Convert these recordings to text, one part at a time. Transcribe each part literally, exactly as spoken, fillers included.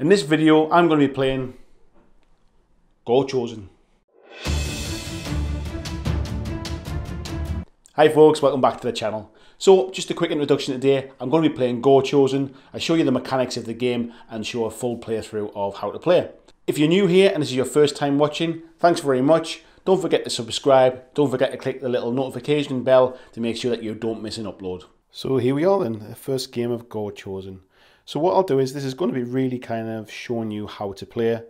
In this video, I'm going to be playing Gorechosen. Hi folks, welcome back to the channel. So, just a quick introduction today. I'm going to be playing Gorechosen. I show you the mechanics of the game and show a full playthrough of how to play. If you're new here and this is your first time watching, thanks very much. Don't forget to subscribe. Don't forget to click the little notification bell to make sure that you don't miss an upload. So here we are then, the first game of Gorechosen. So what I'll do is, this is going to be really kind of showing you how to play, uh,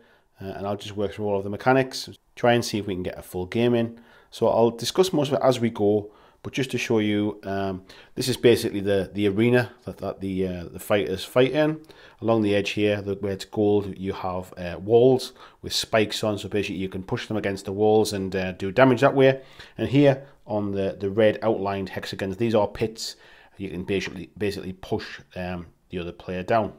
and I'll just work through all of the mechanics, try and see if we can get a full game in. So I'll discuss most of it as we go, but just to show you, um, this is basically the, the arena that, that the, uh, the fighters fight in. Along the edge here, where it's gold, you have uh, walls with spikes on, so basically you can push them against the walls and uh, do damage that way. And here on the, the red outlined hexagons, these are pits. You can basically, basically push um, the other player down.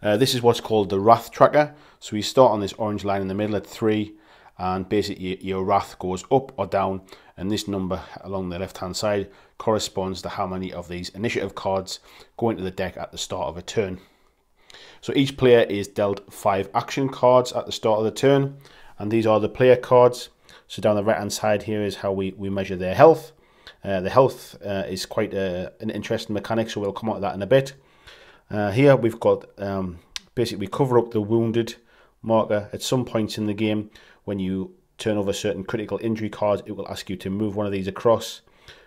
Uh, this is what's called the wrath tracker. So you start on this orange line in the middle at three, and basically your wrath goes up or down, and this number along the left hand side corresponds to how many of these initiative cards go into the deck at the start of a turn. So each player is dealt five action cards at the start of the turn, and these are the player cards. So down the right hand side here is how we, we measure their health. Uh, the health uh, is quite uh, an interesting mechanic, so we'll come out of that in a bit. Uh, here we've got, um, basically we cover up the wounded marker. At some points in the game, when you turn over certain critical injury cards, it will ask you to move one of these across.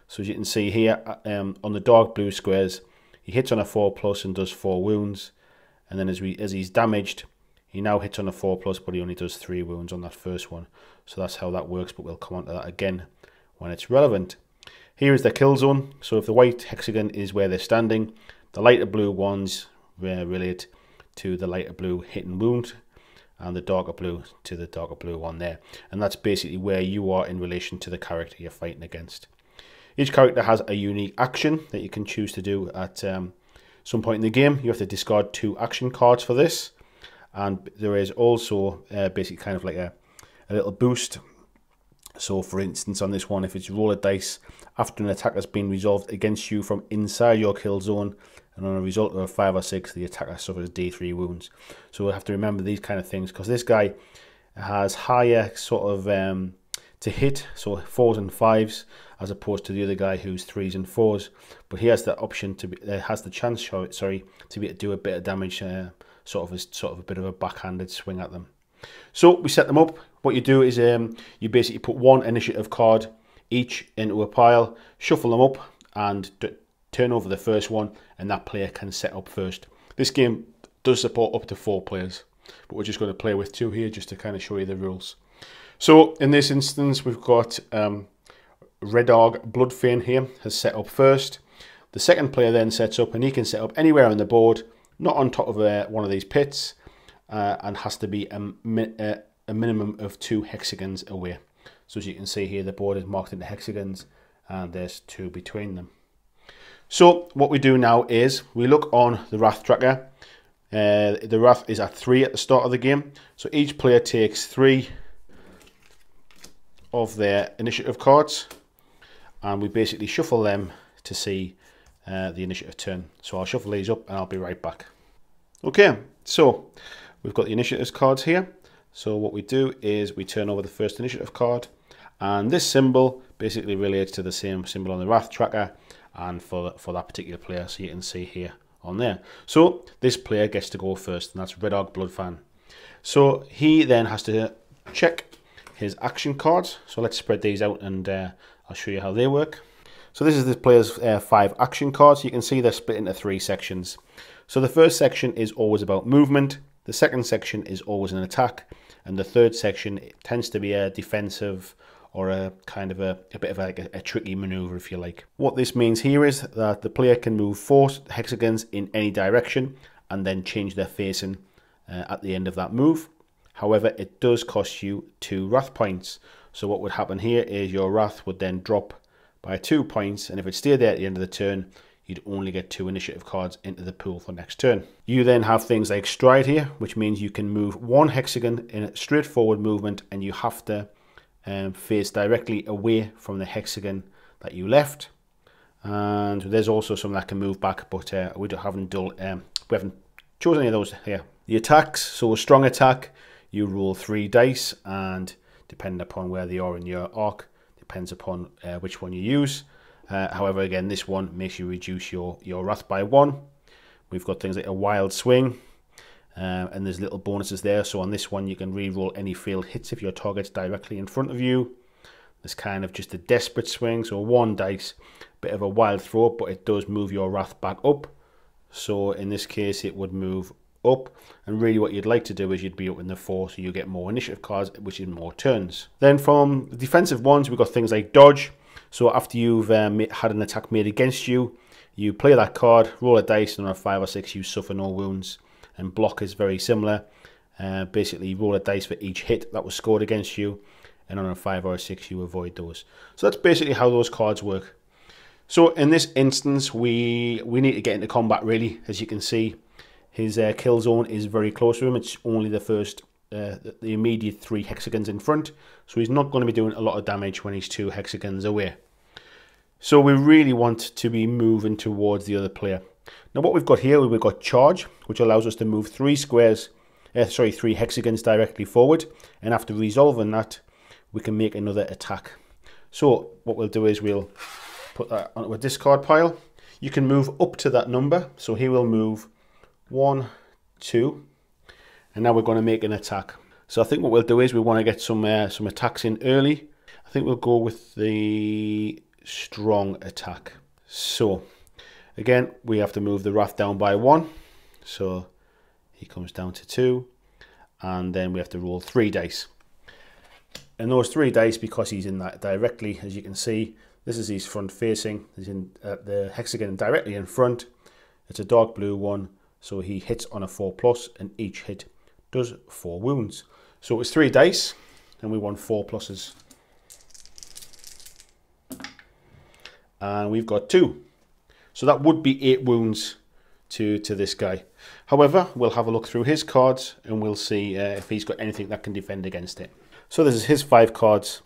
So as you can see here, um, on the dark blue squares, he hits on a four plus and does four wounds. And then as, we, as he's damaged, he now hits on a four plus, but he only does three wounds on that first one. So that's how that works, but we'll come on to that again when it's relevant. Here is their kill zone. So if the white hexagon is where they're standing, the lighter blue ones relate to the lighter blue hit and wound, and the darker blue to the darker blue one there. And that's basically where you are in relation to the character you're fighting against. Each character has a unique action that you can choose to do at um, some point in the game. You have to discard two action cards for this. And there is also uh, basically kind of like a, a little boost. So for instance, on this one, if it's roll a dice after an attack has been resolved against you from inside your kill zone, and on a result of a five or six, the attacker suffers D three wounds. So we'll have to remember these kind of things, because this guy has higher sort of um, to hit, so fours and fives, as opposed to the other guy who's threes and fours. But he has the option to be, uh, has the chance, sorry, to be to do a bit of damage, uh, sort of a, sort of a bit of a backhanded swing at them. So we set them up. What you do is um, you basically put one initiative card each into a pile, shuffle them up, and d turn over the first one, and that player can set up first. This game does support up to four players, but we're just going to play with two here just to kind of show you the rules. So in this instance, we've got um, Redarg Bloodfane here has set up first. The second player then sets up, and he can set up anywhere on the board, not on top of uh, one of these pits, uh, and has to be a min uh, a minimum of two hexagons away. So as you can see here, the board is marked into hexagons and there's two between them. So what we do now is we look on the wrath tracker. Uh, the wrath is at three at the start of the game. So each player takes three of their initiative cards, and we basically shuffle them to see uh, the initiative turn. So I'll shuffle these up and I'll be right back. Okay, so we've got the initiative cards here. So what we do is we turn over the first initiative card, and this symbol basically relates to the same symbol on the wrath tracker and for, for that particular player, so you can see here on there. So this player gets to go first, and that's Redog Bloodfan. So he then has to check his action cards. So let's spread these out and uh, I'll show you how they work. So this is this player's uh, five action cards. You can see they're split into three sections. So the first section is always about movement. The second section is always an attack, and the third section, it tends to be a defensive or a kind of a, a bit of like a, a tricky maneuver, if you like. What this means here is that the player can move four hexagons in any direction and then change their facing uh, at the end of that move. However, it does cost you two wrath points. So what would happen here is your wrath would then drop by two points, and if it stayed there at the end of the turn, you'd only get two initiative cards into the pool for next turn. You then have things like stride here, which means you can move one hexagon in a straightforward movement, and you have to um, face directly away from the hexagon that you left. And there's also some that can move back, but uh, we haven't, dull, um, we haven't chose any of those here. The attacks, so a strong attack, you roll three dice, and depending upon where they are in your arc, depends upon uh, which one you use. Uh, however, again, this one makes you reduce your, your wrath by one. We've got things like a wild swing, uh, and there's little bonuses there. So on this one, you can re-roll any failed hits if your target's directly in front of you. There's kind of just a desperate swing, so one dice, bit of a wild throw, but it does move your wrath back up. So in this case, it would move up, and really what you'd like to do is you'd be up in the four, so you get more initiative cards, which is more turns. Then from defensive ones, we've got things like dodge. So after you've um, had an attack made against you, you play that card, roll a dice, and on a five or six, you suffer no wounds. And block is very similar. Uh, basically, you roll a dice for each hit that was scored against you, and on a five or a six, you avoid those. So that's basically how those cards work. So in this instance, we we need to get into combat, really. As you can see, his uh, kill zone is very close to him. It's only the first, uh, the immediate three hexagons in front. So he's not going to be doing a lot of damage when he's two hexagons away. So we really want to be moving towards the other player. Now what we've got here, we've got charge, which allows us to move three squares, uh, sorry, three hexagons directly forward. And after resolving that, we can make another attack. So what we'll do is we'll put that onto a discard pile. You can move up to that number. So here we'll move one, two, and now we're going to make an attack. So I think what we'll do is we want to get some uh, some attacks in early. I think we'll go with the strong attack. So again, we have to move the wrath down by one. So he comes down to two, and then we have to roll three dice. And those three dice, because he's in that directly, as you can see, this is his front facing, he's in uh, the hexagon directly in front. It's a dark blue one, so he hits on a four plus, and each hit does four wounds. So it was three dice, and we won four pluses. And we've got two. So that would be eight wounds to, to this guy. However, we'll have a look through his cards, and we'll see uh, if he's got anything that can defend against it. So this is his five cards.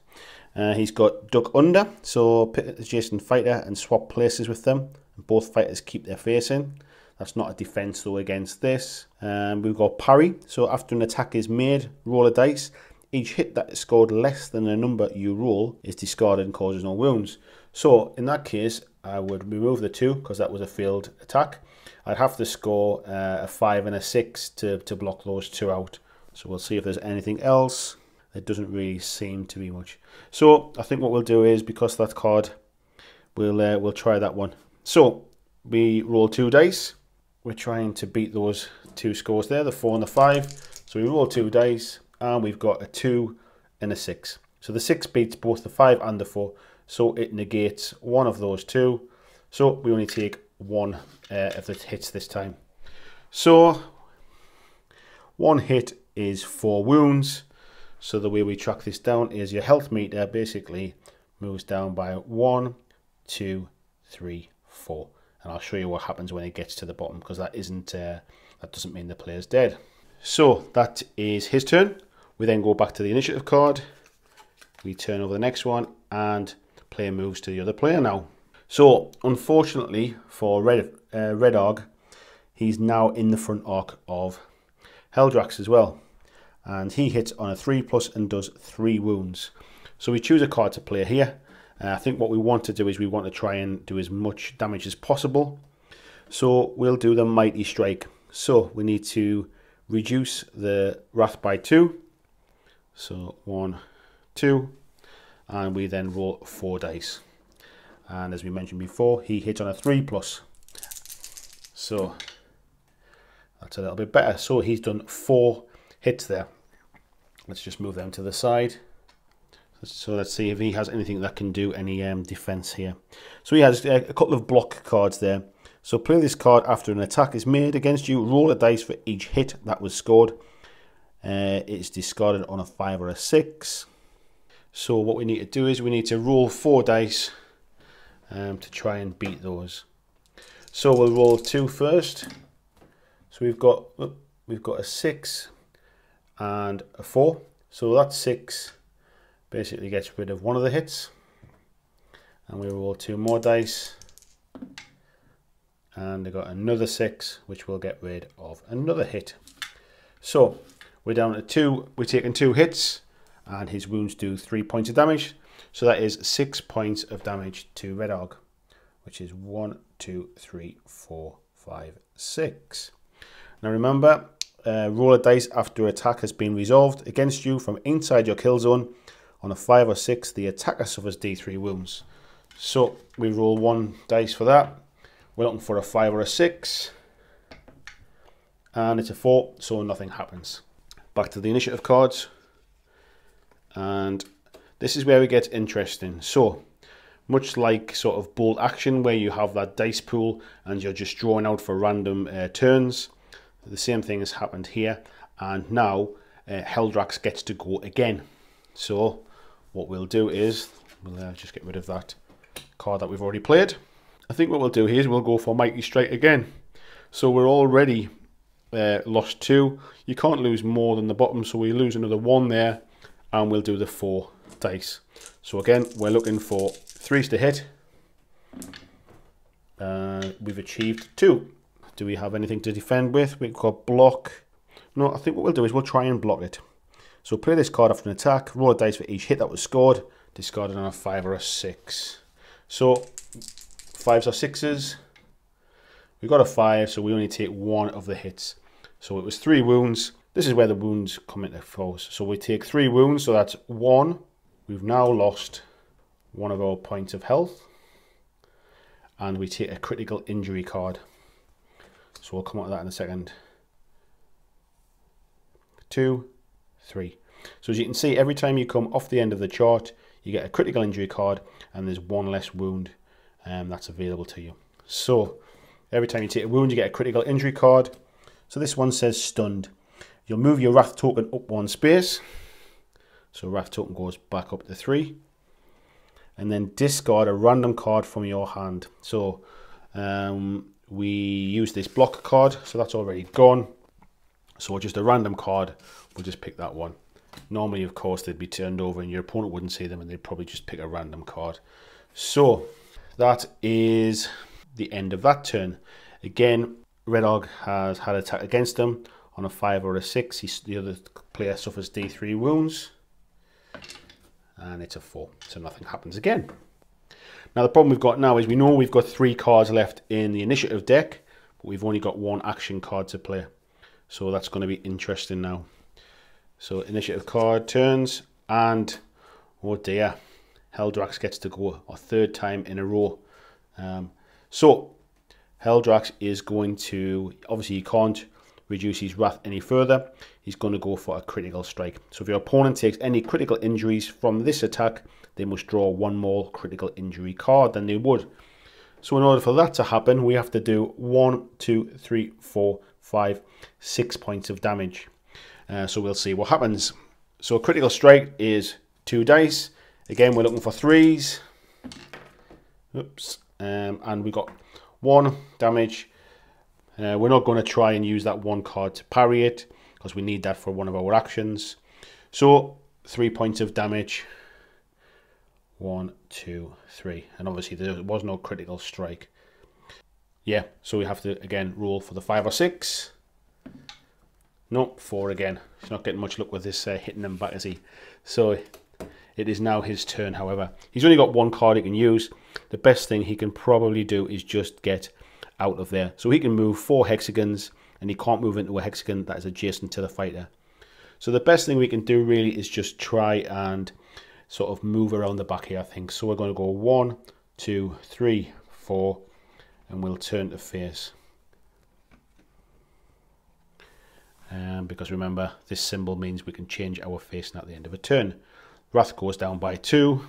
Uh, he's got duck under, so pick an adjacent fighter and swap places with them. And both fighters keep their face in. That's not a defense though against this. Um, we've got parry, so after an attack is made, roll a dice. Each hit that is scored less than the number you roll is discarded and causes no wounds. So in that case, I would remove the two because that was a failed attack. I'd have to score uh, a five and a six to, to block those two out. So we'll see if there's anything else. It doesn't really seem to be much. So I think what we'll do is, because that card, we'll uh, we'll try that one. So we roll two dice. We're trying to beat those two scores there, the four and the five. So we roll two dice, and we've got a two and a six. So the six beats both the five and the four. So it negates one of those two. So we only take one uh, of the hits this time. So one hit is four wounds. So the way we track this down is your health meter basically moves down by one, two, three, four. And I'll show you what happens when it gets to the bottom, because that isn't uh, that doesn't mean the player's dead. So that is his turn. We then go back to the initiative card. We turn over the next one, and player moves to the other player now. So unfortunately for Red, uh, Redog, he's now in the front arc of Heldrax as well. And he hits on a three plus and does three wounds. So we choose a card to play here. Uh, I think what we want to do is we want to try and do as much damage as possible. So we'll do the Mighty Strike. So we need to reduce the wrath by two. So one, two, and we then roll four dice. And as we mentioned before, he hits on a three plus. So that's a little bit better. So he's done four hits there. Let's just move them to the side. So let's see if he has anything that can do any um, defense here. So he has a couple of block cards there. So play this card after an attack is made against you. Roll a dice for each hit that was scored. Uh, it's discarded on a five or a six. So what we need to do is we need to roll four dice um, to try and beat those. So we'll roll two first. So we've got we've got a six and a four. So that six basically gets rid of one of the hits, and we roll two more dice, and they got another six, which will get rid of another hit. So we're down to two. We're taking two hits, and his wounds do three points of damage. So that is six points of damage to Redarg, which is one, two, three, four, five, six. Now remember, uh, roll a dice after attack has been resolved against you from inside your kill zone. On a five or six, the attacker suffers D three wounds. So we roll one dice for that. We're looking for a five or a six, and it's a four, so nothing happens. Back to the initiative cards, and this is where we get interesting. So much like sort of bolt action, where you have that dice pool and you're just drawing out for random uh, turns, the same thing has happened here, and now uh, Heldrax gets to go again. So what we'll do is we'll uh, just get rid of that card that we've already played. I think what we'll do here is we'll go for Mighty Strike again. So we're already uh, lost two. You can't lose more than the bottom, so we lose another one there, and we'll do the four dice. So again, we're looking for threes to hit. Uh, we've achieved two. Do we have anything to defend with? We've got block. No, I think what we'll do is we'll try and block it. So play this card after an attack, roll a dice for each hit that was scored, discarded on a five or a six. So fives or sixes. We got a five, so we only take one of the hits. So it was three wounds. This is where the wounds come into force. So we take three wounds, so that's one. We've now lost one of our points of health, and we take a critical injury card. So we'll come out of that in a second. Two, three. So as you can see, every time you come off the end of the chart, you get a critical injury card, and there's one less wound Um, that's available to you. So every time you take a wound, you get a critical injury card. So this one says stunned. You'll move your wrath token up one space, so wrath token goes back up to three, and then discard a random card from your hand. So um, we use this block card, so that's already gone, so just a random card, we'll just pick that one. Normally, of course, they'd be turned over and your opponent wouldn't see them, and they'd probably just pick a random card. So that is the end of that turn. Again, Redarg has had attack against him on a five or a six. He's, the other player suffers D three wounds, and it's a four, so nothing happens again. Now the problem we've got now is we know we've got three cards left in the initiative deck, but we've only got one action card to play. So that's going to be interesting now. So initiative card turns, and oh dear, Heldrax gets to go a third time in a row. Um, so Heldrax is going to, obviously he can't reduce his wrath any further. He's going to go for a critical strike. So if your opponent takes any critical injuries from this attack, they must draw one more critical injury card than they would. So in order for that to happen, we have to do one, two, three, four, five, six points of damage. Uh, so we'll see what happens. So a critical strike is two dice. Again, we're looking for threes. Oops. Um, and we got one damage. Uh, we're not going to try and use that one card to parry it, because we need that for one of our actions. So three points of damage. One, two, three. And obviously there was no critical strike. Yeah, so we have to, again, roll for the five or six. Nope, four again. He's not getting much luck with this uh, hitting them back, is he? So it is now his turn, however. He's only got one card he can use. The best thing he can probably do is just get out of there. So he can move four hexagons, and he can't move into a hexagon that is adjacent to the fighter. So the best thing we can do really is just try and sort of move around the back here, I think. So we're going to go one, two, three, four, and we'll turn to face. Um, because remember, this symbol means we can change our face at the end of a turn. Wrath goes down by two,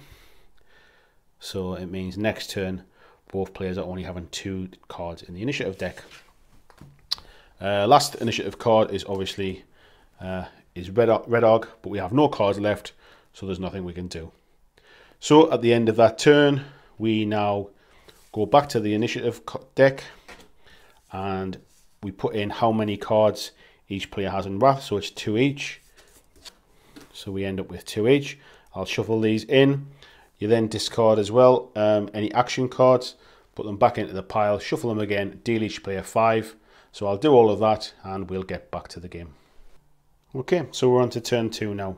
so it means next turn both players are only having two cards in the initiative deck. Uh, last initiative card is obviously uh, is Redarg, but we have no cards left, so there's nothing we can do. So at the end of that turn, we now go back to the initiative deck, and we put in how many cards each player has in Wrath, so it's two each. So we end up with two each. I'll shuffle these in. You then discard as well um, any action cards. put them back into the pile, shuffle them again, deal each player five. So I'll do all of that and we'll get back to the game. Okay, so we're on to turn two now.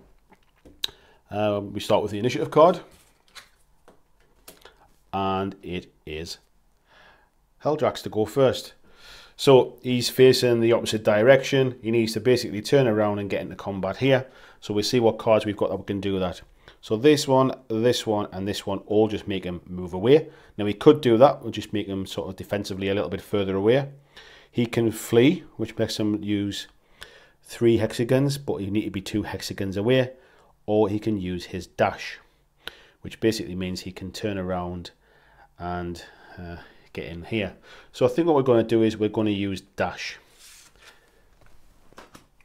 Uh, we start with the initiative card. And it is Heldrax to go first. So he's facing the opposite direction. He needs to basically turn around and get into combat here. So we'll see what cards we've got that can do that. So this one, this one, and this one all just make him move away. Now he could do that, we'll just make him sort of defensively a little bit further away. He can flee, which makes him use three hexagons, but you need to be two hexagons away. Or he can use his dash, which basically means he can turn around and uh, get in here. So I think what we're going to do is we're going to use dash.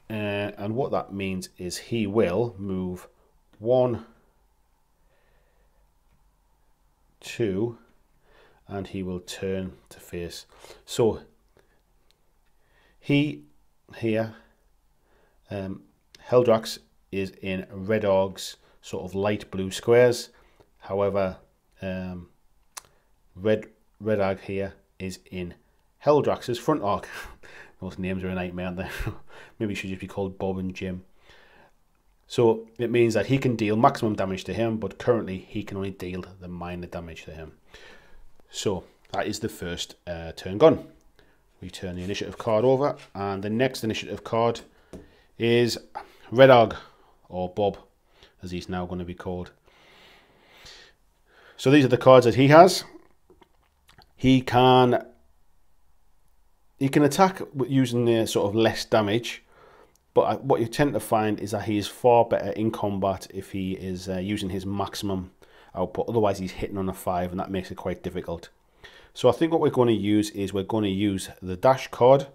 Uh, and what that means is he will move one, two, and he will turn to face. So he here, um, Heldrax is in Redog's sort of light blue squares. However, um, Red Redarg here is in Heldrax's front arc. Those names are a nightmare, aren't they? Maybe it should just be called Bob and Jim. So it means that he can deal maximum damage to him, but currently he can only deal the minor damage to him. So that is the first uh, turn gone. We turn the initiative card over, and the next initiative card is Redarg, or Bob, as he's now going to be called. So these are the cards that he has. He can he can attack using the sort of less damage, but what you tend to find is that he is far better in combat if he is uh, using his maximum output. Otherwise, he's hitting on a five, and that makes it quite difficult. So I think what we're going to use is we're going to use the dash card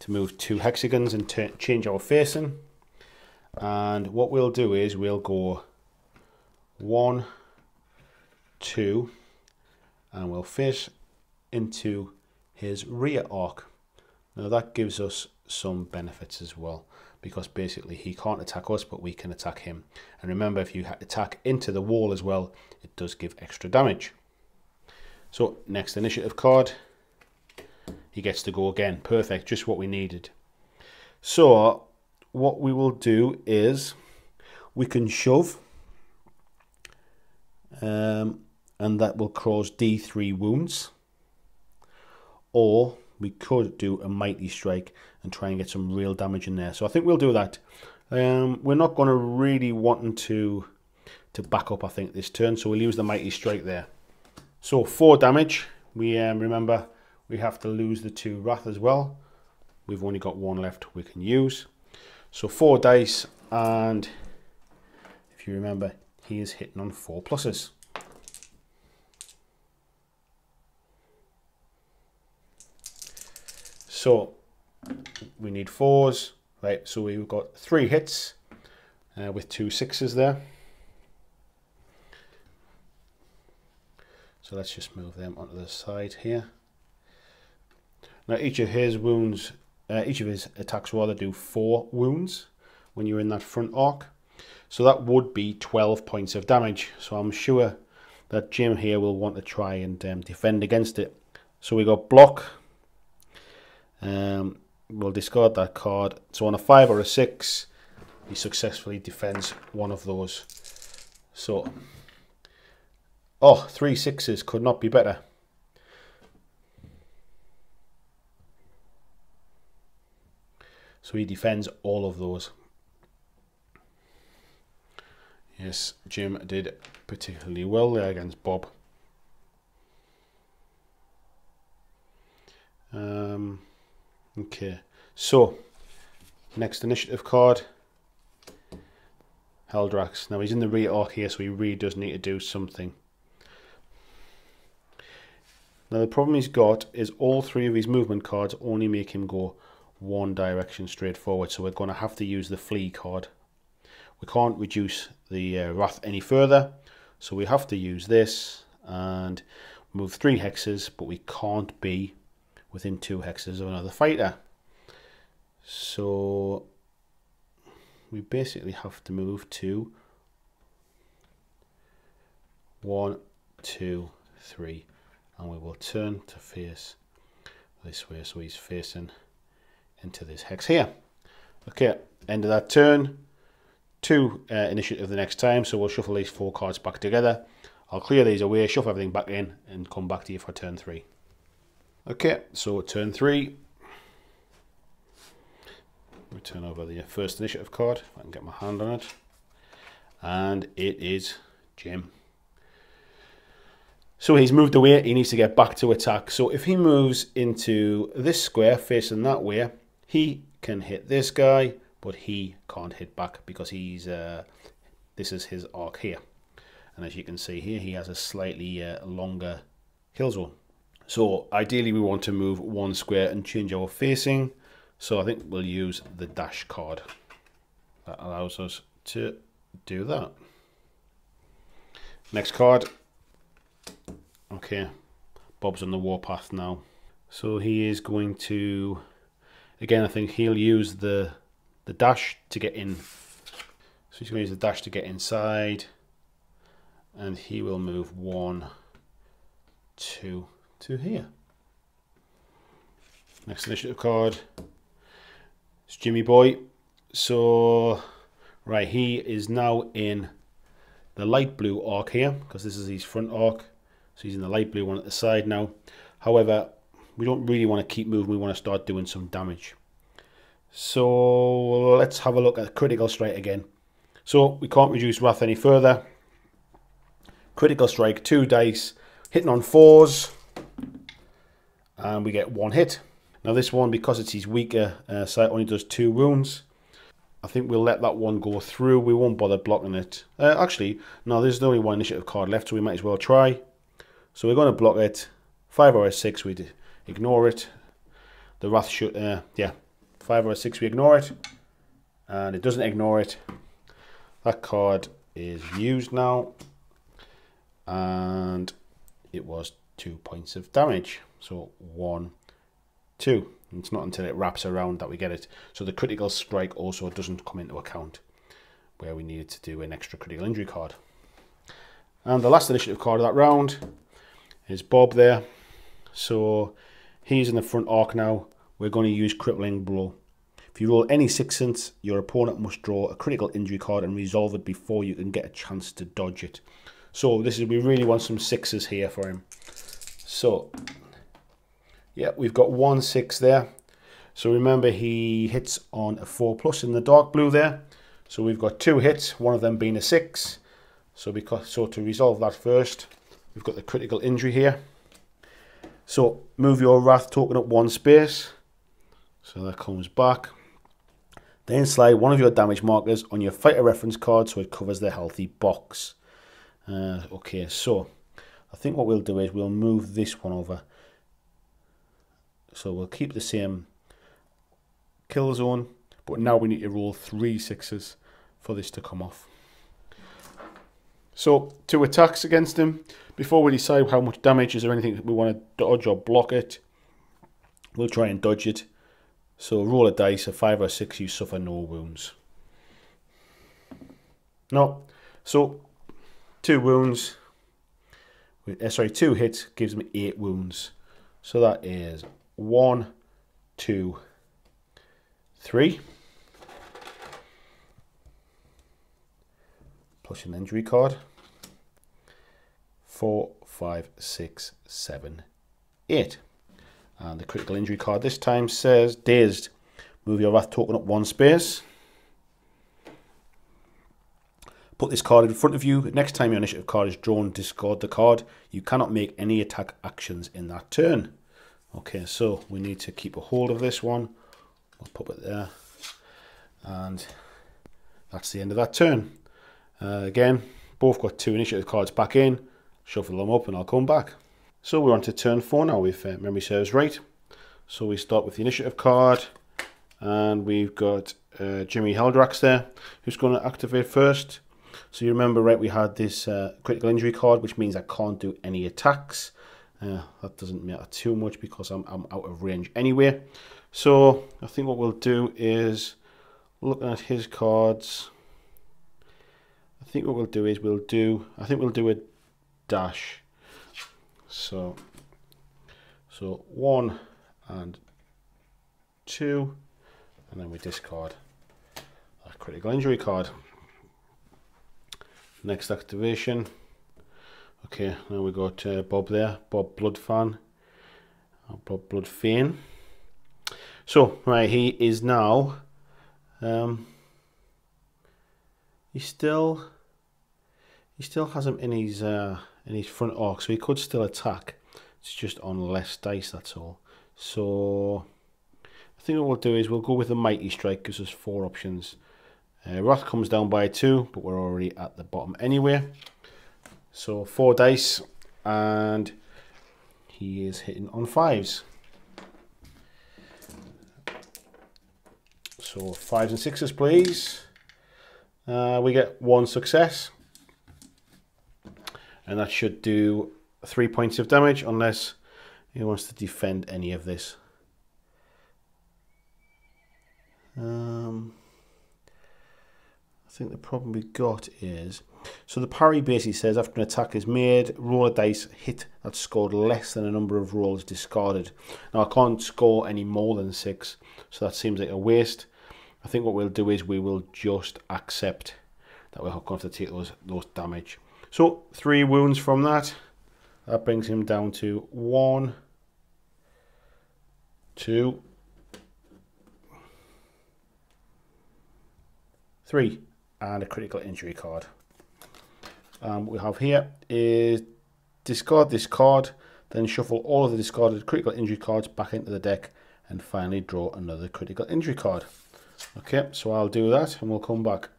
to move two hexagons and change our facing. And what we'll do is we'll go one, two, and we'll face into his rear arc. Now that gives us some benefits as well, because basically he can't attack us, but we can attack him. And remember, if you attack into the wall as well, it does give extra damage. So next initiative card, he gets to go again. Perfect, just what we needed. So what we will do is we can shove, um, and that will cause D three wounds, or we could do a mighty strike and try and get some real damage in there. So I think we'll do that. Um, we're not going to really want to to back up, I think, this turn, so we'll use the mighty strike there. So four damage. We um, remember we have to lose the two wrath as well. We've only got one left we can use. So four dice, and if you remember, he is hitting on four pluses. So we need fours, right? So we've got three hits uh, with two sixes there. So let's just move them onto the side here. Now each of his wounds, uh, each of his attacks rather, do four wounds when you're in that front arc. So that would be twelve points of damage. So I'm sure that Jim here will want to try and um, defend against it. So we got block. Um, we'll discard that card. So on a five or a six, he successfully defends one of those. So. Oh, three sixes could not be better. So he defends all of those. Yes, Jim did particularly well there against Bob. Um, okay, so next initiative card, Heldrax. Now he's in the rear arc here, so he really does need to do something. Now the problem he's got is all three of his movement cards only make him go one direction straight forward, so we're going to have to use the flee card. We can't reduce the uh, wrath any further, so we have to use this and move three hexes, but we can't be within two hexes of another fighter. So we basically have to move to one, two, three. and we will turn to face this way, so he's facing into this hex here. Okay, end of that turn. Two uh, initiative the next time, so we'll shuffle these four cards back together. I'll clear these away, shuffle everything back in, and come back to you for turn three. Okay, so turn three. We turn over the first initiative card, if I can get my hand on it. And it is Jim. So he's moved away, he needs to get back to attack. So if he moves into this square, facing that way, he can hit this guy, but he can't hit back because he's uh, this is his arc here. And as you can see here, he has a slightly uh, longer kill zone. So ideally we want to move one square and change our facing. So I think we'll use the dash card. That allows us to do that. Next card. Okay, Bob's on the warpath now. So he is going to, again, I think he'll use the, the dash to get in. So he's going to use the dash to get inside. And he will move one, two, to here. Next initiative card. It's Jimmy Boy. So, right, he is now in the light blue arc here, because this is his front arc. So he's in the light blue one at the side now. However, we don't really want to keep moving. We want to start doing some damage. So let's have a look at critical strike again. So we can't reduce wrath any further. Critical strike, two dice, hitting on fours. And we get one hit. Now this one, because it's his weaker uh, side, only does two wounds. I think we'll let that one go through. We won't bother blocking it. Uh, actually, no, there's only one initiative card left, so we might as well try. So we're going to block it. Five or a six, we ignore it. The wrath should, uh, yeah, five or a six, we ignore it, and it doesn't ignore it. That card is used now, and it was two points of damage. So one, two. And it's not until it wraps around that we get it. So the critical strike also doesn't come into account where we needed to do an extra critical injury card. And the last initiative card of that round is Bob there. So he's in the front arc now. We're going to use Crippling Blow. If you roll any sixes, your opponent must draw a critical injury card and resolve it before you can get a chance to dodge it. So this is, we really want some sixes here for him. So yeah, we've got one six there. So remember, he hits on a four plus in the dark blue there. So we've got two hits, one of them being a six. So because so to resolve that first, we've got the critical injury here. So move your wrath token up one space. So that comes back. Then slide one of your damage markers on your fighter reference card so it covers the healthy box. Uh, okay, so I think what we'll do is we'll move this one over. So we'll keep the same kill zone, but now we need to roll three sixes for this to come off. So two attacks against him. Before we decide how much damage, is there anything that we want to dodge or block it? We'll try and dodge it. So roll a dice, a five or six, you suffer no wounds. No, so two wounds, sorry, two hits gives me eight wounds. So that is one, two, three. Plus an injury card. Four, five, six, seven, eight. And the critical injury card this time says dazed. Move your wrath token up one space. Put this card in front of you. Next time your initiative card is drawn, discard the card. You cannot make any attack actions in that turn. Okay, so we need to keep a hold of this one. We'll pop it there. And that's the end of that turn. Uh, again, both got two initiative cards back in. Shuffle them up and I'll come back. So we're on to turn four now, if uh, memory serves right. So we start with the initiative card. And we've got uh, Jimmy Heldrax there, who's going to activate first. So you remember, right, we had this uh, critical injury card, which means I can't do any attacks. Uh, that doesn't matter too much because I'm, I'm out of range anyway. So I think what we'll do is, looking at his cards, I think what we'll do is we'll do, I think we'll do a dash. So So one and two, and then we discard a critical injury card. Next activation. Okay, now we got uh, Bob there, Bob Bloodfan, Bob Bloodfane. So right, he is now. Um, he still, he still has him in his uh, in his front arc, so he could still attack. It's just on less dice, that's all. So I think what we'll do is we'll go with the Mighty Strike because there's four options. Uh, Wrath comes down by two, but we're already at the bottom anyway. So four dice, and he is hitting on fives. So fives and sixes, please. Uh, we get one success, and that should do three points of damage, unless he wants to defend any of this. Um, I think the problem we got is, so the parry basically says after an attack is made, roll a dice hit that's scored less than a number of rolls discarded. Now I can't score any more than six, so that seems like a waste. I think what we'll do is we will just accept that we're going to have to take those, those damage. So three wounds from that. That brings him down to one, two, three, and a critical injury card. Um, what we have here is discard this card, then shuffle all of the discarded critical injury cards back into the deck, and finally draw another critical injury card. Okay, so I'll do that and we'll come back.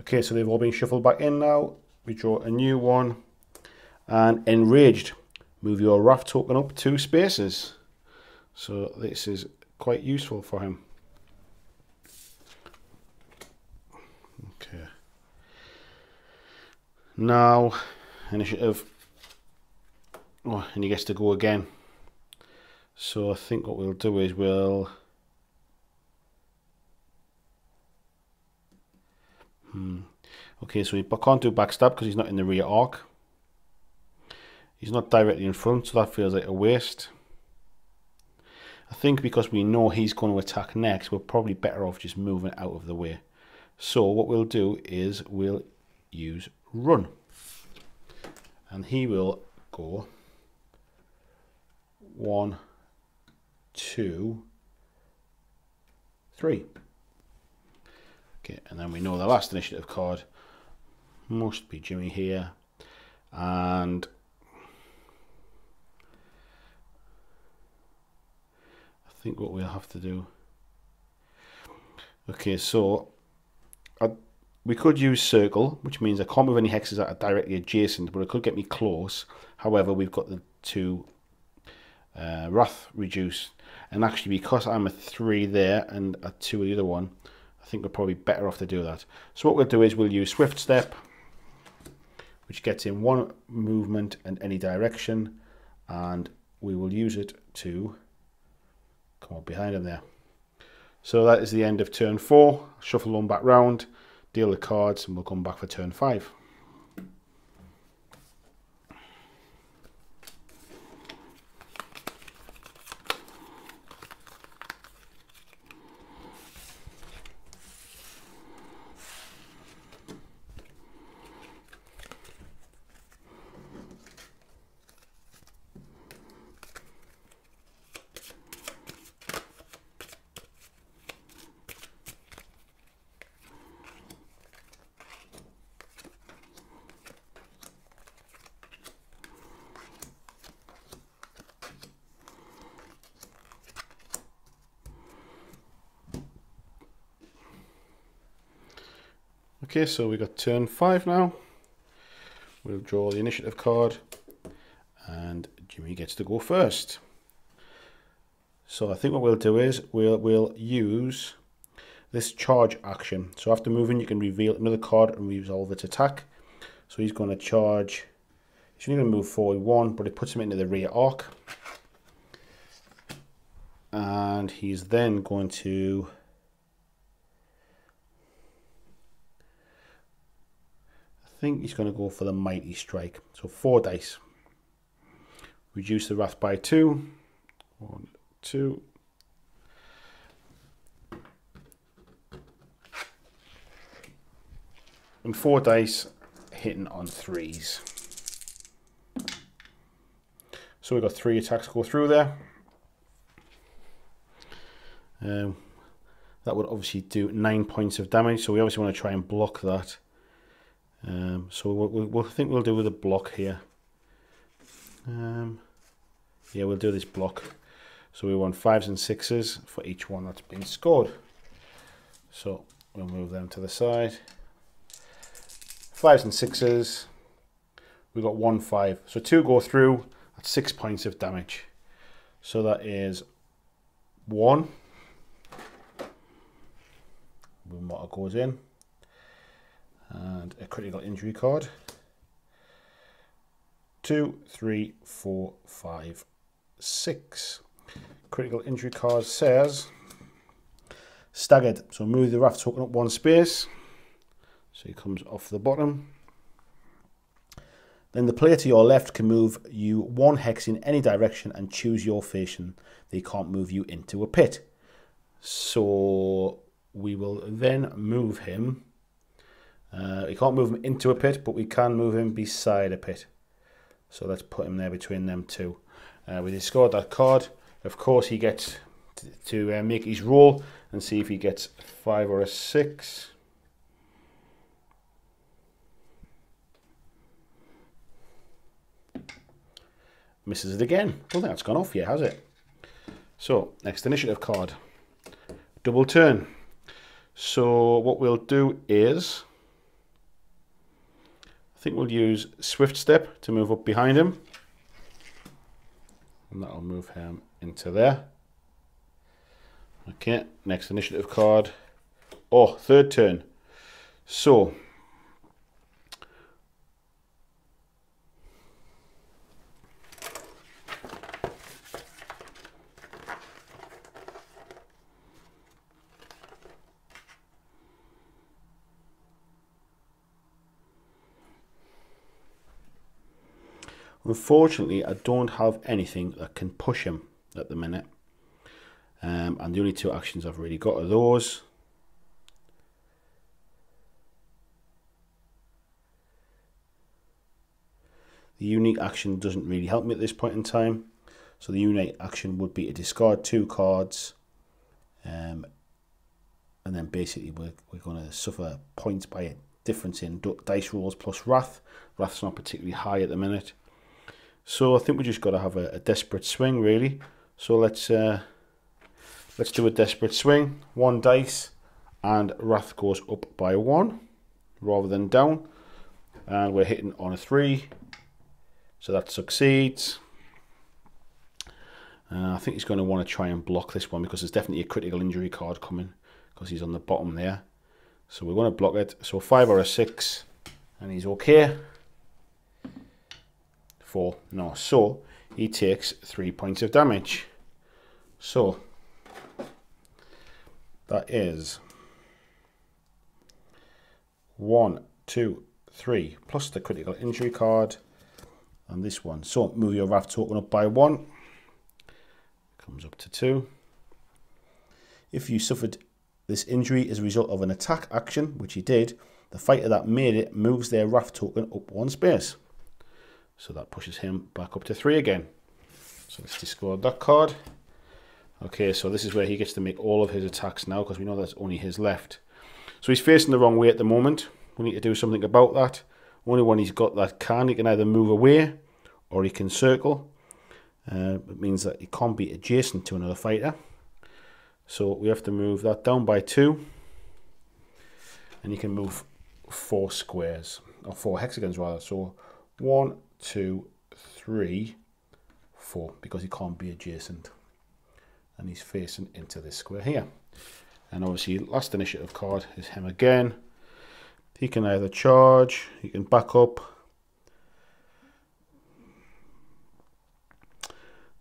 Okay, so they've all been shuffled back in now. We draw a new one. And enraged. Move your Wrath token up two spaces. So this is quite useful for him. Okay. Now, initiative. Oh, and he gets to go again. So I think what we'll do is we'll... Hmm. Okay, so he can't do backstab because he's not in the rear arc. He's not directly in front, so that feels like a waste. I think because we know he's going to attack next, we're probably better off just moving out of the way. So what we'll do is we'll use run. And he will go one, two, three. Okay, and then we know the last initiative card must be Jimmy here. And I think what we'll have to do... Okay, so I, we could use circle, which means I can't move any hexes that are directly adjacent, but it could get me close. However, we've got the two uh, Wrath reduced. And actually, because I'm a three there and a two of the other one, I think we're probably better off to do that. So what we'll do is we'll use Swift Step, which gets in one movement and any direction, and we will use it to come up behind him there. So that is the end of turn four. Shuffle on back round, deal the cards, and we'll come back for turn five. Okay, so we got turn five now. We'll draw the initiative card, and Jimmy gets to go first. So I think what we'll do is we'll we'll use this charge action. So after moving, you can reveal another card and resolve its attack. So he's going to charge. He's only going to move forward one, but it puts him into the rear arc. And he's then going to I think he's going to go for the Mighty Strike. So four dice. Reduce the wrath by two. One, two. And four dice hitting on threes. So we've got three attacks go through there. Um, that would obviously do nine points of damage, so we obviously want to try and block that. Um, so we'll, we'll, we'll think we'll do with a block here. Um, yeah, we'll do this block. So we want fives and sixes for each one that's been scored. So we'll move them to the side. Fives and sixes. We got one five. So two go through at six points of damage. So that is one. What goes in. And a critical injury card. Two, three, four, five, six. Critical injury card says staggered. So move the raft token up one space. So he comes off the bottom. Then the player to your left can move you one hex in any direction and choose your fashion. They can't move you into a pit. So we will then move him. Uh, we can't move him into a pit, but we can move him beside a pit. So let's put him there between them two. Uh, we discard that card. Of course, he gets to, to uh, make his roll and see if he gets five or a six. Misses it again. I don't think that's gone off yet, has it? So, next initiative card. Double turn. So, what we'll do is, I think we'll use Swift Step to move up behind him. And that'll move him into there. Okay, next initiative card. Oh, third turn. So, unfortunately, I don't have anything that can push him at the minute. Um, and the only two actions I've really got are those. The unique action doesn't really help me at this point in time. So the unique action would be to discard two cards. Um, and then basically we're, we're going to suffer points by a difference in dice rolls plus wrath. Wrath's not particularly high at the minute. So I think we just got to have a, a desperate swing, really. So let's uh, let's do a desperate swing. One dice, and wrath goes up by one, rather than down. And we're hitting on a three, so that succeeds. Uh, I think he's going to want to try and block this one because there's definitely a critical injury card coming because he's on the bottom there. So we want to block it. So five or a six, and he's okay. Four. No, so he takes three points of damage. So that is one, two, three, plus the critical injury card and this one. So move your raft token up by one. Comes up to two. If you suffered this injury as a result of an attack action, which you did, the fighter that made it moves their raft token up one space. So that pushes him back up to three again. So let's discard that card. Okay, so this is where he gets to make all of his attacks now because we know that's only his left. So he's facing the wrong way at the moment. We need to do something about that. Only one he's got that can. He can either move away or he can circle. Uh, it means that he can't be adjacent to another fighter. So we have to move that down by two. And you can move four squares, or four hexagons rather. So one, two, three, four, because he can't be adjacent and he's facing into this square here. And obviously last initiative card is him again. He can either charge, he can back up.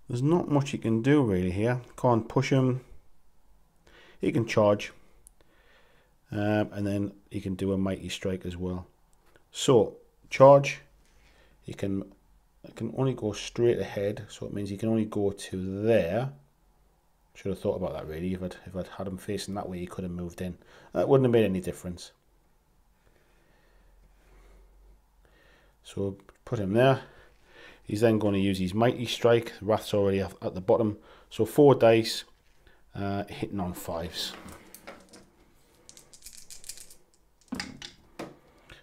There's not much he can do really here. Can't push him. He can charge. Um, and then he can do a mighty strike as well. So charge, he can it can only go straight ahead, so it means he can only go to there. Should have thought about that really. If I'd, if I'd had him facing that way, he could have moved in. That wouldn't have made any difference. So put him there. He's then going to use his mighty strike. Wrath's already at the bottom. So four dice, uh, hitting on fives.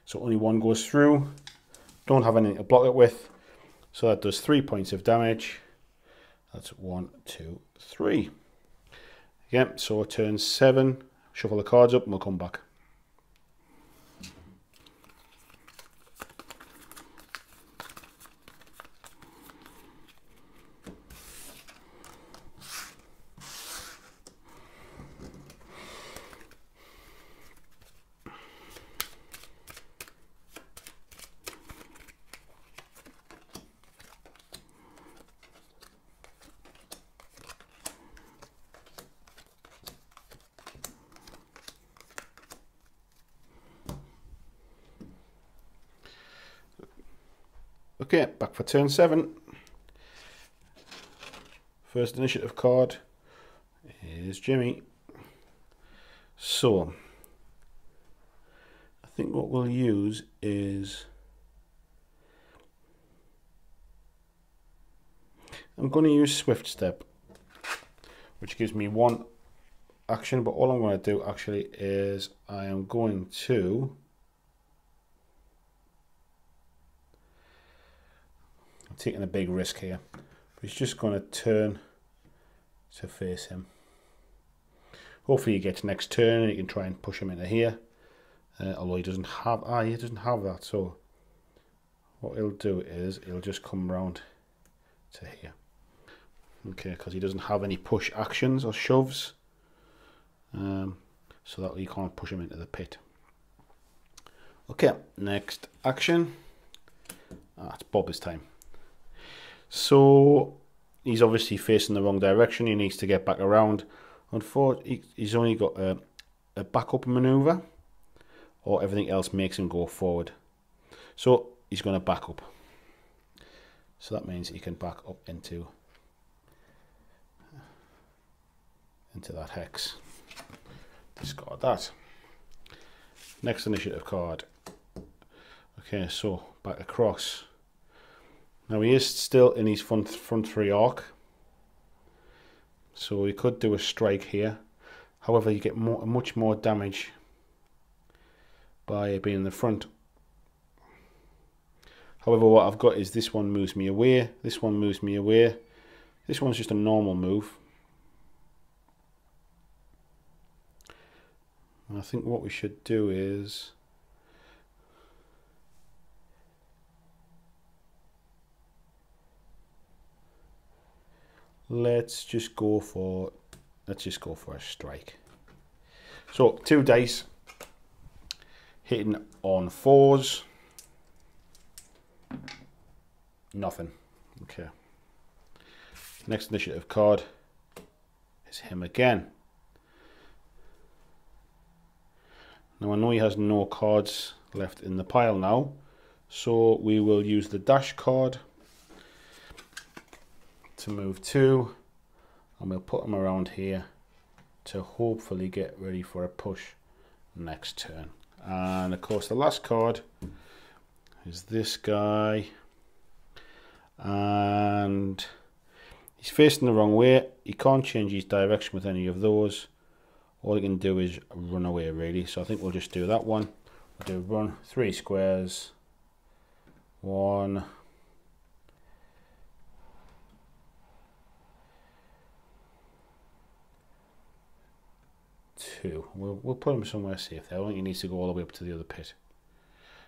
So only one goes through. Don't have anything to block it with. So that does three points of damage. That's one, two, three. Yep, so turn seven. Shuffle the cards up and we'll come back. Okay, back for turn seven. First initiative card is Jimmy. So, I think what we'll use is, I'm going to use Swift Step, which gives me one action, but all I'm going to do actually is I am going to taking a big risk here, but he's just going to turn to face him. Hopefully he gets next turn and he can try and push him into here, uh, although he doesn't have ah he doesn't have that. So what he'll do is he'll just come round to here, okay, because he doesn't have any push actions or shoves, um, so that he can't push him into the pit. Okay, next action, ah, it's Bob's time. So he's obviously facing the wrong direction. He needs to get back around. Unfortunately, he's only got a, a backup maneuver, or everything else makes him go forward. So he's going to back up. So that means he can back up into into that hex. Discard that. Next initiative card. Okay, so back across. Now he is still in his front, front three arc, so he could do a strike here. However, you get more, much more damage by being in the front. However, what I've got is this one moves me away, this one moves me away, this one's just a normal move. And I think what we should do is, Let's just go for let's just go for a strike. So two dice, hitting on fours. Nothing. Okay. Next initiative card is him again. Now I know he has no cards left in the pile now, so we will use the dash card to move two, and we'll put them around here to hopefully get ready for a push next turn. And of course the last card is this guy, and he's facing the wrong way. He can't change his direction with any of those. All he can do is run away really, so I think we'll just do that one. We'll do run three squares, one, two. We'll, we'll put him somewhere safe there. I think he needs to go all the way up to the other pit.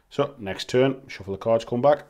So next turn, shuffle the cards, come back.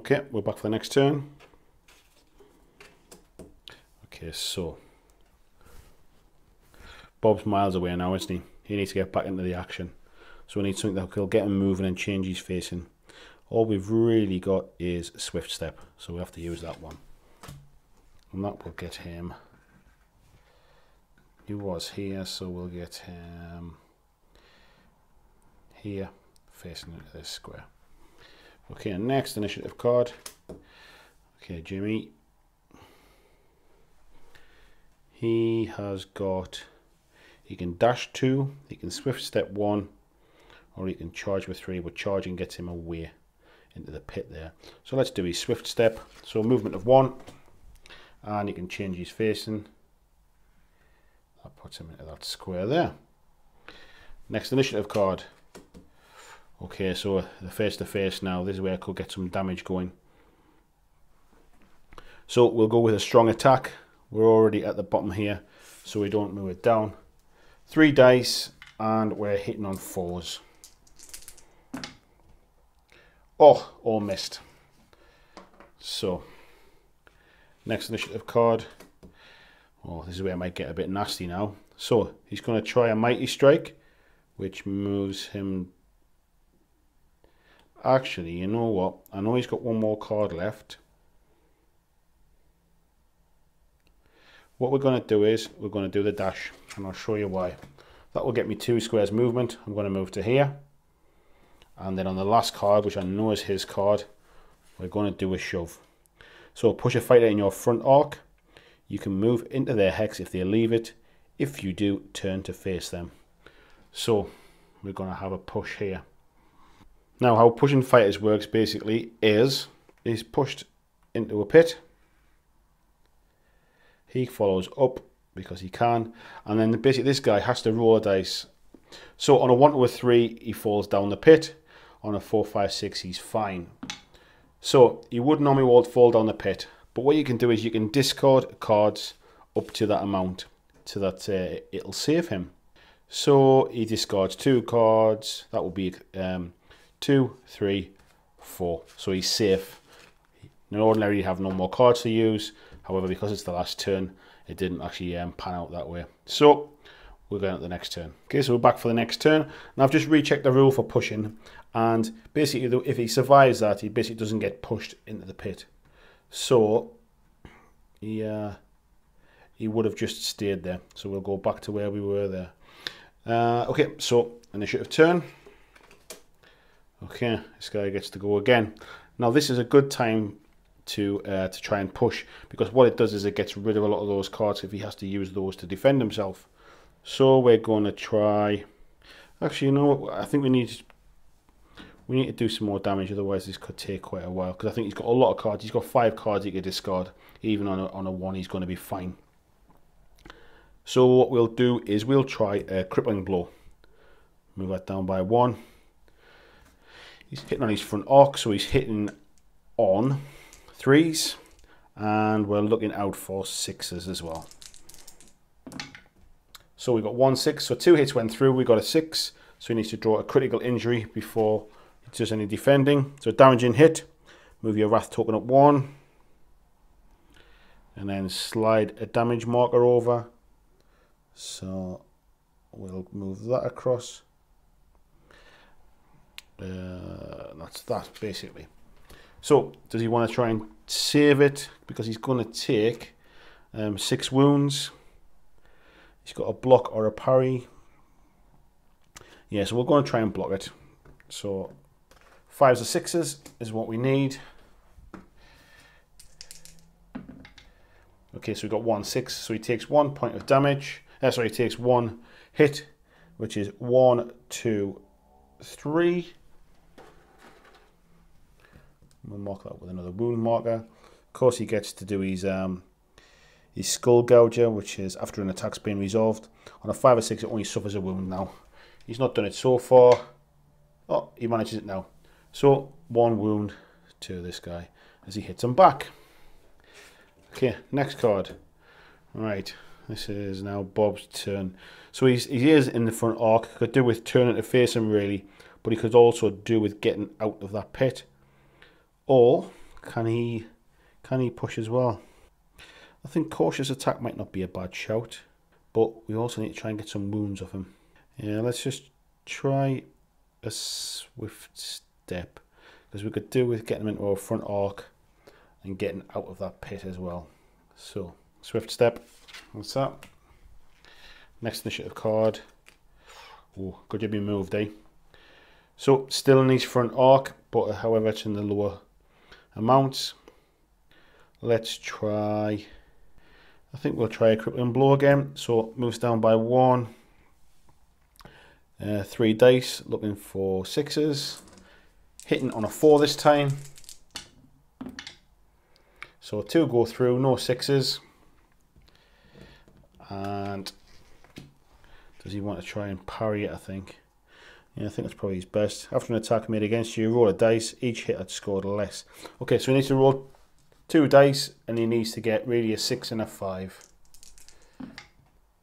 Okay, we're back for the next turn. Okay, so Bob's miles away now, isn't he? He needs to get back into the action. So we need something that will get him moving and change his facing. All we've really got is Swift Step, so we have to use that one. And that will get him. He was here, so we'll get him here, facing into this square. Okay, next initiative card. Okay, Jimmy. He has got, he can dash two, he can Swift Step one, or he can charge with three, but charging gets him away into the pit there. So let's do his Swift Step. So movement of one, and he can change his facing. That puts him into that square there. Next initiative card. Okay, so the face to face now. This is where I could get some damage going. So we'll go with a strong attack. We're already at the bottom here, so we don't move it down. Three dice, and we're hitting on fours. Oh, all missed. So, next initiative card. Oh, this is where it might get a bit nasty now. So he's going to try a Mighty Strike, which moves him. Actually, you know what? I know he's got one more card left. What we're going to do is we're going to do the dash, and I'll show you why. That will get me two squares movement. I'm going to move to here. And then on the last card, which I know is his card, we're going to do a shove. So push a fighter in your front arc. You can move into their hex if they leave it. If you do, turn to face them. So we're going to have a push here. Now, how pushing fighters works basically is he's pushed into a pit. He follows up because he can, and then basically this guy has to roll a dice. So on a one to a three, he falls down the pit. On a four, five, six, he's fine. So he would normally fall down the pit, but what you can do is you can discard cards up to that amount, so that uh, it'll save him. So he discards two cards. That will be. Um, two, three, four. So he's safe. Now, ordinarily, you have no more cards to use. However, because it's the last turn, it didn't actually um, pan out that way. So we're going to the next turn. Okay, so we're back for the next turn. And I've just rechecked the rule for pushing. And basically, if he survives that, he basically doesn't get pushed into the pit. So he, uh, he would have just stayed there. So we'll go back to where we were there. Uh, okay, so initiative turn. Okay, this guy gets to go again. Now this is a good time to uh, to try and push, because what it does is it gets rid of a lot of those cards if he has to use those to defend himself. So we're going to try. Actually, you know what? I think we need we need to do some more damage. Otherwise, this could take quite a while, because I think he's got a lot of cards. He's got five cards he could discard. Even on a, on a one, he's going to be fine. So what we'll do is we'll try a crippling blow. Move that down by one. He's hitting on his front arc, so he's hitting on threes, and we're looking out for sixes as well. So we've got one six, so two hits went through, we got a six, so he needs to draw a critical injury before it does any defending. So damaging hit, move your Wrath token up one, and then slide a damage marker over. So we'll move that across. Uh, that's that basically. So does he want to try and save it, because he's going to take um, six wounds. He's got a block or a parry. Yeah, so we're going to try and block it. So fives or sixes is what we need. Okay, so we've got one six, so he takes one point of damage. That's uh, sorry, he takes one hit, which is one, two, three. We'll mark that with another wound marker. Of course, he gets to do his um, his skull gouger, which is after an attack's been resolved. On a five or six, it only suffers a wound now. He's not done it so far. Oh, he manages it now. So one wound to this guy as he hits him back. Okay, next card. All right, this is now Bob's turn. So he's, he is in the front arc. Could do with turning to face him really, but he could also do with getting out of that pit. Or Can he, can he push as well? I think cautious attack might not be a bad shout, but we also need to try and get some wounds off him. Yeah, let's just try a swift step, because we could do with getting him into our front arc and getting out of that pit as well. So swift step, what's that? Next initiative card. Oh, good job you moved, eh? So still in his front arc, but however it's in the lower amounts. Let's try, I think we'll try a crippling blow again. So moves down by one. Uh, three dice, looking for sixes. Hitting on a four this time. So two go through, no sixes. And does he want to try and parry it, I think? Yeah, I think that's probably his best. After an attack made against you, roll a dice. Each hit had scored less. Okay, so he needs to roll two dice, and he needs to get really a six and a five.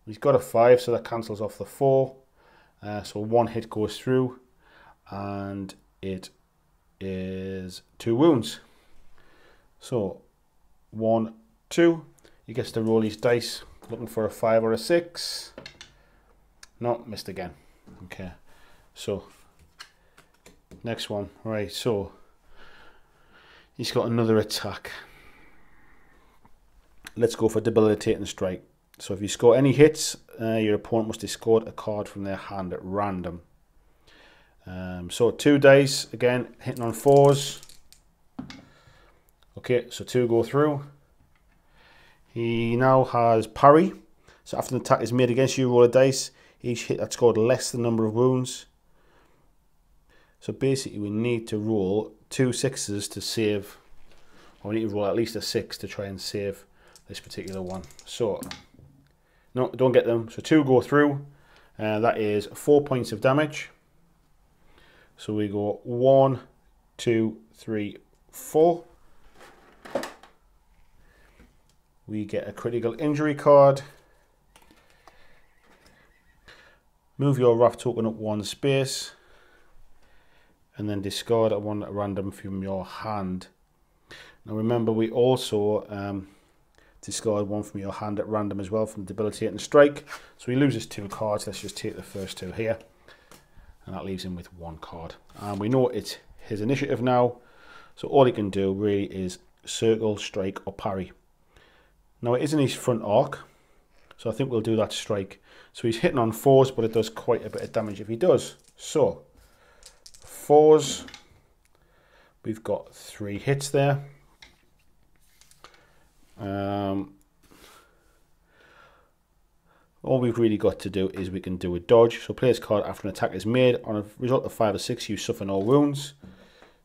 He's got a five, so that cancels off the four. Uh, so one hit goes through, and it is two wounds. So one, two. He gets to roll his dice, looking for a five or a six. No, missed again. Okay, so next one. Right, so he's got another attack. Let's go for debilitating strike. So if you score any hits, uh, your opponent must discard a card from their hand at random. Um, so two dice, again, hitting on fours. Okay, so two go through. He now has parry. So after an attack is made against you, roll a dice. Each hit that scored less than the number of wounds. So basically we need to roll two sixes to save, or we need to roll at least a six to try and save this particular one. So, no, don't get them. So two go through, and uh, that is four points of damage. So we go one, two, three, four. We get a critical injury card. Move your Wrath token up one space, and then discard at one at random from your hand. Now remember, we also um, discard one from your hand at random as well from debilitating strike. So he loses two cards. Let's just take the first two here, and that leaves him with one card. And we know it's his initiative now, so all he can do really is circle, strike, or parry. Now it is in his front arc, so I think we'll do that strike. So he's hitting on fours, but it does quite a bit of damage if he does. So fours, we've got three hits there. Um, all we've really got to do is we can do a dodge. So play this card after an attack is made. On a result of five or six, you suffer no wounds.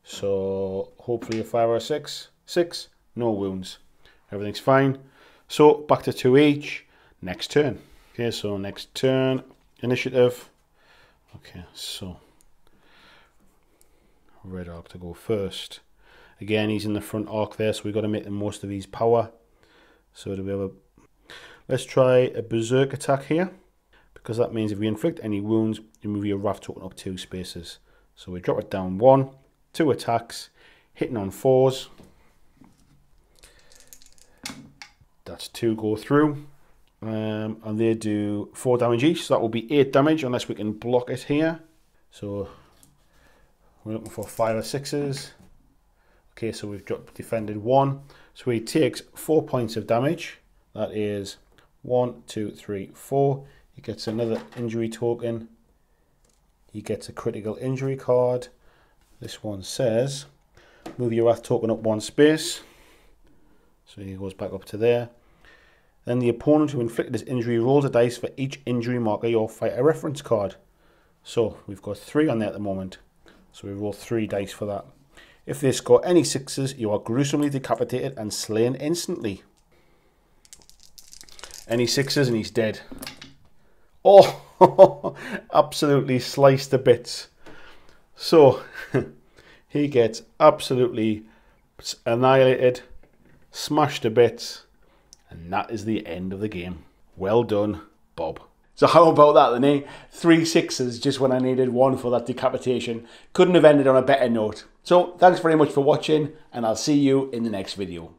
So hopefully a five or a six. Six, no wounds. Everything's fine. So back to two each. Next turn. Okay, so next turn, initiative. Okay, so Redarg to go first. Again, he's in the front arc there, so we've got to make the most of his power. So do we have a... Let's try a berserk attack here, because that means if we inflict any wounds, you move your Wrath token up two spaces. So we drop it down one, two attacks, hitting on fours. That's two go through. Um, and they do four damage each, so that will be eight damage unless we can block it here. So we're looking for five or sixes. Okay, so we've dropped, defended one, so he takes four points of damage. That is one, two, three, four. He gets another injury token. He gets a critical injury card. This one says move your Wrath token up one space, so he goes back up to there. Then the opponent who inflicted this injury rolls a dice for each injury marker your fighter reference card. So we've got three on there at the moment. So we roll three dice for that. If they score any sixes, you are gruesomely decapitated and slain instantly. Any sixes and he's dead. Oh, absolutely sliced to bits. So he gets absolutely annihilated, smashed to bits. And that is the end of the game. Well done, Bob. So how about that then, eh? Three sixes just when I needed one for that decapitation. Couldn't have ended on a better note. So thanks very much for watching, and I'll see you in the next video.